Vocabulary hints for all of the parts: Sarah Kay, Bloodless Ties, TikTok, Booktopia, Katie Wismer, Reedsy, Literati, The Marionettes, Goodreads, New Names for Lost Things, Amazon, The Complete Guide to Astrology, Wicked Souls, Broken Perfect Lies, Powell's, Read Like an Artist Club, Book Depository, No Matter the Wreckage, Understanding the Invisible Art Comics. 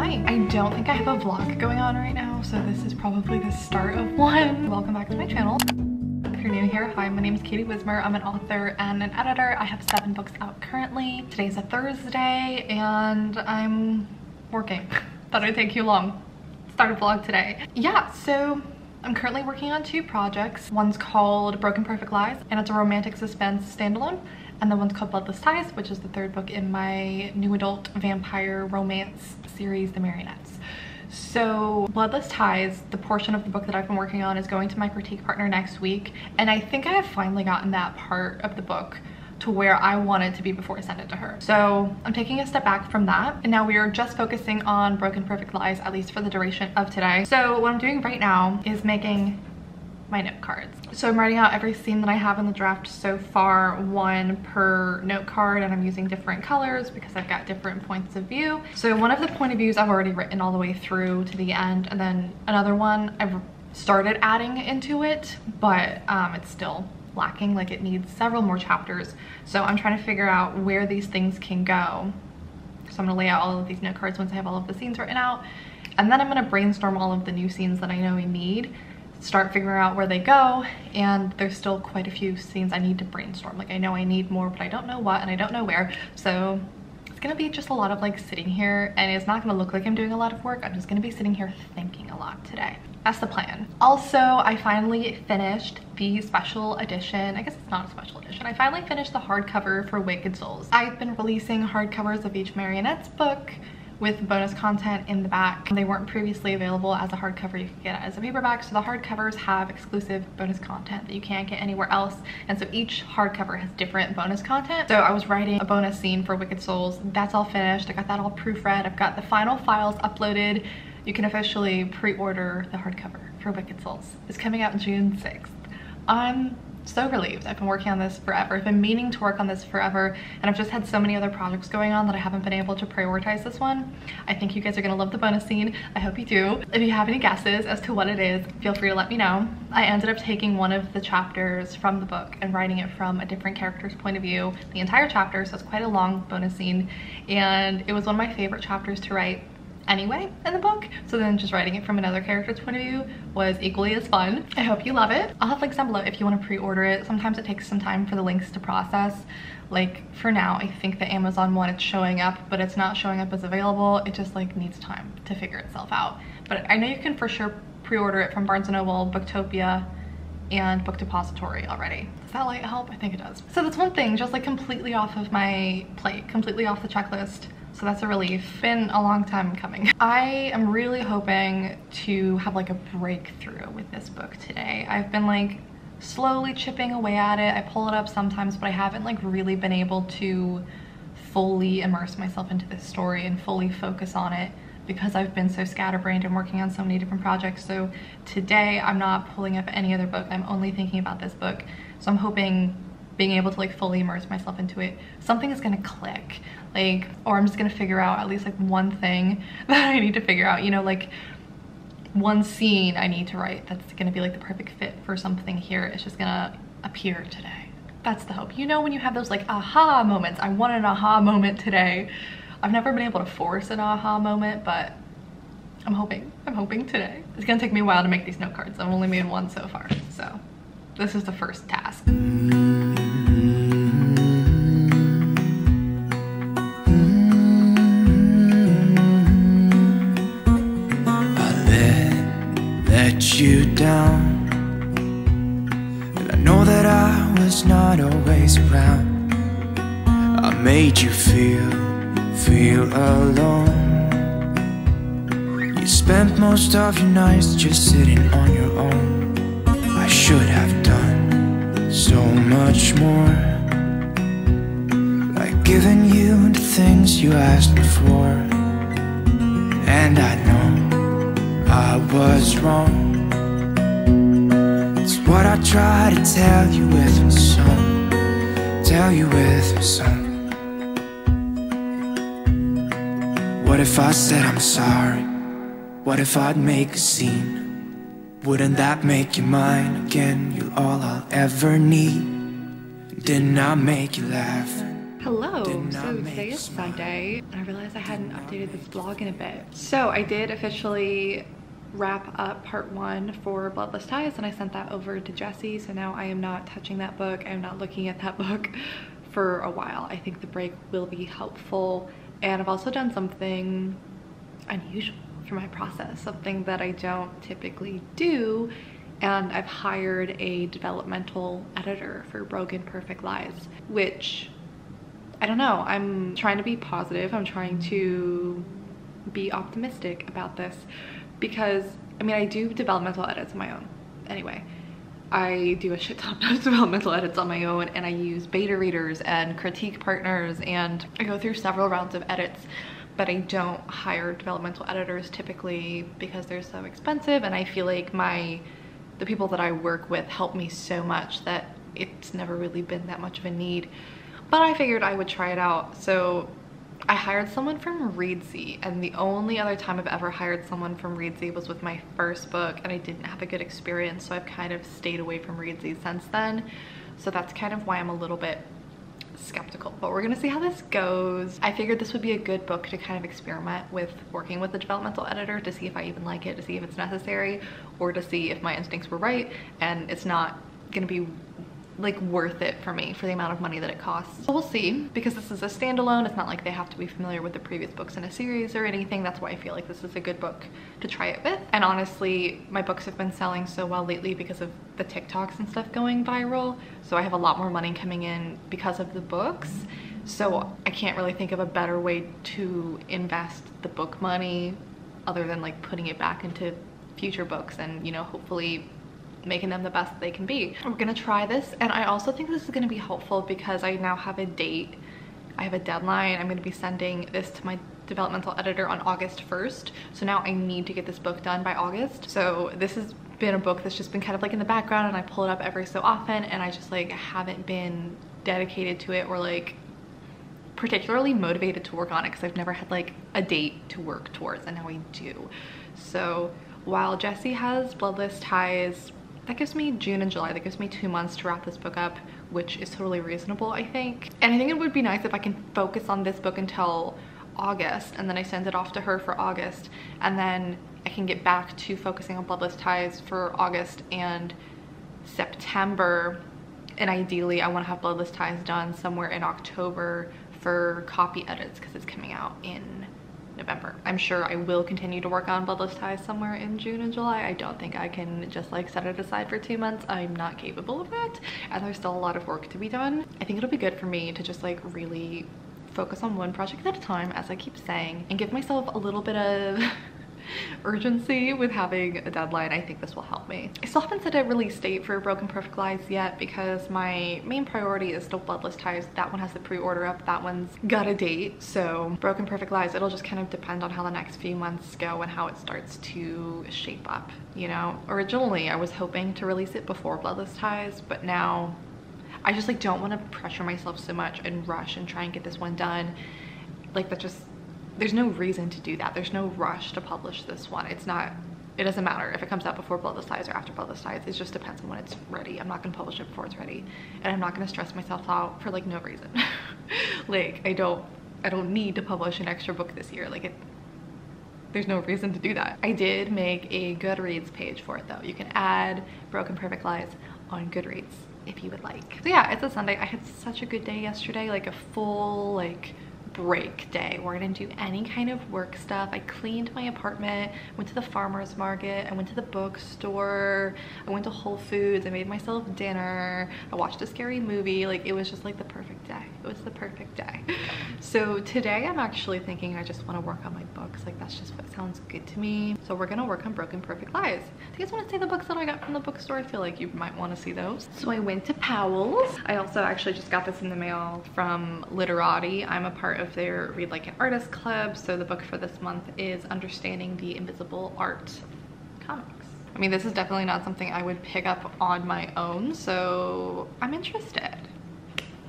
time. I don't think I have a vlog going on right now, so this is probably the start of one. Welcome back to my channel. If you're new here, hi, my name is Katie Wismer. I'm an author and an editor. I have 7 books out currently. Today's a Thursday and I'm working. Thought it'd take you long. Start a vlog today. Yeah, so I'm currently working on 2 projects. One's called Broken Perfect Lies, and it's a romantic suspense standalone. And the one's called Bloodless Ties, which is the 3rd book in my new adult vampire romance series, The Marionettes. So Bloodless Ties, the portion of the book that I've been working on, is going to my critique partner next week. And I think I have finally gotten that part of the book to where I wanted to be before I sent it to her. So I'm taking a step back from that. And now we are just focusing on Broken Perfect Lies, at least for the duration of today. So what I'm doing right now is making my note cards. So I'm writing out every scene that I have in the draft so far, one per note card, and I'm using different colors because I've got different points of view. So one of the point of views I've already written all the way through to the end, and then another one I've started adding into it, but it's still lacking, like it needs several more chapters. So I'm trying to figure out where these things can go. So I'm gonna lay out all of these note cards once I have all of the scenes written out, and then I'm gonna brainstorm all of the new scenes that I know we need, start figuring out where they go. And there's still quite a few scenes I need to brainstorm. Like I know I need more, but I don't know what and I don't know where. So it's gonna be just a lot of like sitting here, and it's not gonna look like I'm doing a lot of work. I'm just gonna be sitting here thinking a lot today. That's the plan. Also, I finally finished the special edition. I guess it's not a special edition. I finally finished the hardcover for Wicked Souls. I've been releasing hardcovers of each Marionettes book with bonus content in the back. They weren't previously available as a hardcover. You can get it as a paperback. So the hardcovers have exclusive bonus content that you can't get anywhere else. And so each hardcover has different bonus content. So I was writing a bonus scene for Wicked Souls. That's all finished. I got that all proofread. I've got the final files uploaded. You can officially pre-order the hardcover for Wicked Souls. It's coming out June 6th. I'm so relieved. I've been working on this forever. I've been meaning to work on this forever, and I've just had so many other projects going on that I haven't been able to prioritize this one. I think you guys are gonna love the bonus scene. I hope you do. If you have any guesses as to what it is, feel free to let me know. I ended up taking one of the chapters from the book and writing it from a different character's point of view, the entire chapter, so it's quite a long bonus scene, and it was one of my favorite chapters to write anyway in the book. So then just writing it from another character's point of view was equally as fun. I hope you love it. I'll have links down below if you want to pre-order it. Sometimes it takes some time for the links to process. Like for now, I think the Amazon one, it's showing up, but it's not showing up as available. It just like needs time to figure itself out. But I know you can for sure pre-order it from Barnes & Noble, Booktopia, and Book Depository already. Does that light help? I think it does. So that's one thing just like completely off of my plate, completely off the checklist. So that's a relief. Been a long time coming. I am really hoping to have like a breakthrough with this book today. I've been like slowly chipping away at it. I pull it up sometimes, but I haven't like really been able to fully immerse myself into this story and fully focus on it because I've been so scatterbrained and working on so many different projects. So today I'm not pulling up any other book. I'm only thinking about this book. So I'm hoping being able to like fully immerse myself into it, something is gonna click, like, or I'm just gonna figure out at least like one thing that I need to figure out, you know, like one scene I need to write that's gonna be like the perfect fit for something here. It's just gonna appear today. That's the hope. You know, when you have those like aha moments, I want an aha moment today. I've never been able to force an aha moment, but I'm hoping today. It's gonna take me a while to make these note cards. I've only made one so far, so this is the first task. You down, and I know that I was not always around. I made you feel alone. You spent most of your nights just sitting on your own. I should have done so much more, like giving you the things you asked for. And I know I was wrong. It's what I try to tell you with my song, tell you with my song. What if I said I'm sorry? What if I'd make a scene? Wouldn't that make you mine again? You're all I'll ever need. Didn't I make you laugh? Hello, so today is Sunday and I realized I hadn't updated this vlog in a bit. So I did officially wrap up part one for Bloodless Ties and I sent that over to Jesse. So now I am not touching that book. I'm not looking at that book for a while. I think the break will be helpful. And I've also done something unusual for my process, something that I don't typically do. And I've hired a developmental editor for Broken Perfect Lies, which I don't know, I'm trying to be positive. I'm trying to be optimistic about this because, I mean, I do developmental edits on my own. Anyway, I do a shit ton of developmental edits on my own and I use beta readers and critique partners and I go through several rounds of edits, but I don't hire developmental editors typically because they're so expensive and I feel like the people that I work with help me so much that it's never really been that much of a need. But I figured I would try it out, so I hired someone from Reedsy, and the only other time I've ever hired someone from Reedsy was with my first book, and I didn't have a good experience, so I've kind of stayed away from Reedsy since then, so that's kind of why I'm a little bit skeptical, but we're gonna see how this goes. I figured this would be a good book to kind of experiment with working with a developmental editor to see if I even like it, to see if it's necessary, or to see if my instincts were right, and it's not gonna be like worth it for me for the amount of money that it costs. So we'll see, because this is a standalone. It's not like they have to be familiar with the previous books in a series or anything. That's why I feel like this is a good book to try it with. And honestly, my books have been selling so well lately because of the TikToks and stuff going viral. So I have a lot more money coming in because of the books. So I can't really think of a better way to invest the book money other than like putting it back into future books and, you know, hopefully making them the best they can be. We're gonna try this, and I also think this is gonna be helpful because I now have a date. I have a deadline. I'm gonna be sending this to my developmental editor on August 1st, so now I need to get this book done by August. So this has been a book that's just been kind of like in the background, and I pull it up every so often, and I just like haven't been dedicated to it or like particularly motivated to work on it because I've never had like a date to work towards, and now I do. So while Jesse has Bloodless Ties, that gives me June and July. That gives me 2 months to wrap this book up, which is totally reasonable, I think. And I think it would be nice if I can focus on this book until August, and then I send it off to her for August, and then I can get back to focusing on Bloodless Ties for August and September. And ideally, I want to have Bloodless Ties done somewhere in October for copy edits because it's coming out in November. I'm sure I will continue to work on Bloodless Ties somewhere in June and July. I don't think I can just like set it aside for 2 months. I'm not capable of that, and there's still a lot of work to be done. I think it'll be good for me to just like really focus on one project at a time, as I keep saying, and give myself a little bit of urgency with having a deadline. I think this will help me. I still haven't set a release date for Broken Perfect Lies yet because my main priority is still Bloodless Ties. That one has the pre-order up, that one's got a date. So Broken Perfect Lies, it'll just kind of depend on how the next few months go and how it starts to shape up, you know? Originally, I was hoping to release it before Bloodless Ties, but now I just like don't want to pressure myself so much and rush and try and get this one done. Like that just, there's no reason to do that. There's no rush to publish this one. It's not, it doesn't matter if it comes out before Bloodless Ties or after Bloodless Ties. It just depends on when it's ready. I'm not gonna publish it before it's ready, and I'm not gonna stress myself out for like no reason. Like I don't need to publish an extra book this year. Like there's no reason to do that. I did make a Goodreads page for it though. You can add Broken Perfect Lies on Goodreads if you would like. So yeah, it's a Sunday. I had such a good day yesterday, like a full like break day where I didn't do any kind of work stuff. I cleaned my apartment, went to the farmer's market, I went to the bookstore, I went to Whole Foods, I made myself dinner, I watched a scary movie. Like it was just like the perfect day. It was the perfect day. So today I'm actually thinking I just want to work on my books. Like that's just what sounds good to me. So we're gonna work on Broken Perfect Lies. Do you guys want to see the books that I got from the bookstore? I feel like you might want to see those. So I went to Powell's. I also actually just got this in the mail from Literati. I'm a part of their Read Like an Artist Club, so the book for this month is Understanding the Invisible Art Comics. I mean, this is definitely not something I would pick up on my own, so I'm interested.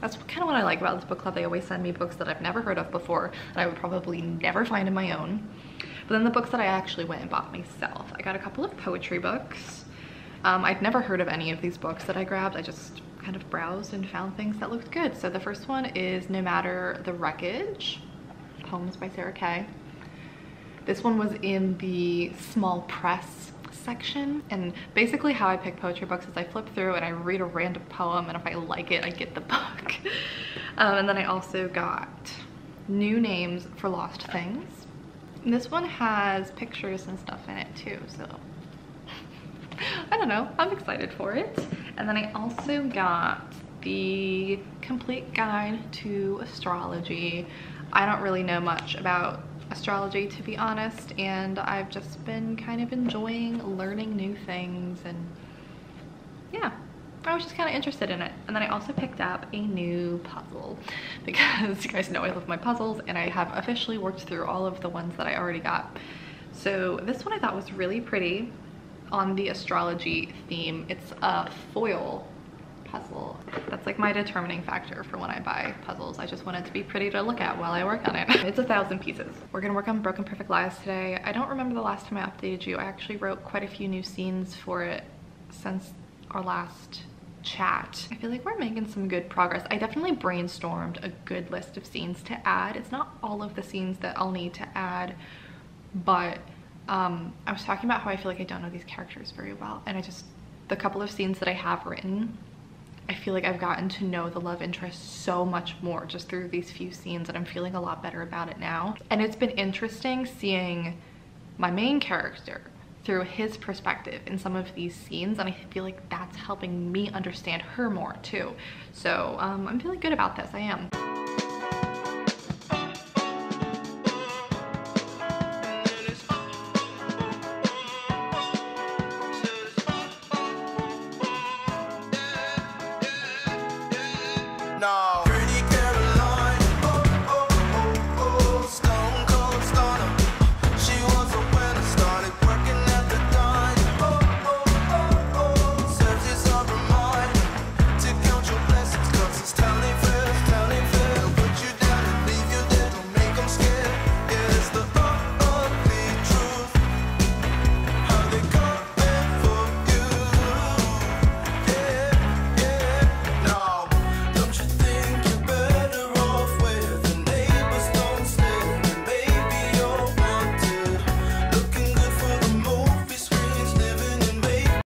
That's kind of what I like about this book club. They always send me books that I've never heard of before that I would probably never find on my own. But then the books that I actually went and bought myself, I got a couple of poetry books. I'd never heard of any of these books that I grabbed. I just kind of browsed and found things that looked good. So the first one is No Matter the Wreckage, poems by Sarah Kay. This one was in the small press section, and basically how I pick poetry books is I flip through and I read a random poem, and if I like it I get the book. And then I also got New Names for Lost Things, and this one has pictures and stuff in it too, so I don't know, I'm excited for it. And then I also got The Complete Guide to Astrology. I don't really know much about astrology, to be honest, and I've just been kind of enjoying learning new things, and yeah, I was just kind of interested in it. And then I also picked up a new puzzle because you guys know I love my puzzles, and I have officially worked through all of the ones that I already got. So this one I thought was really pretty on the astrology theme. It's a foil puzzle. That's like my determining factor for when I buy puzzles. I just want it to be pretty to look at while I work on it. It's 1,000 pieces. We're gonna work on Broken Perfect Lies today. I don't remember the last time I updated you. I actually wrote quite a few new scenes for it since our last chat. I feel like we're making some good progress. I definitely brainstormed a good list of scenes to add. It's not all of the scenes that I'll need to add, but I was talking about how I feel like I don't know these characters very well, and the couple of scenes that I have written, I feel like I've gotten to know the love interest so much more just through these few scenes, and I'm feeling a lot better about it now. And it's been interesting seeing my main character through his perspective in some of these scenes, and I feel like that's helping me understand her more too. So I'm feeling good about this, I am.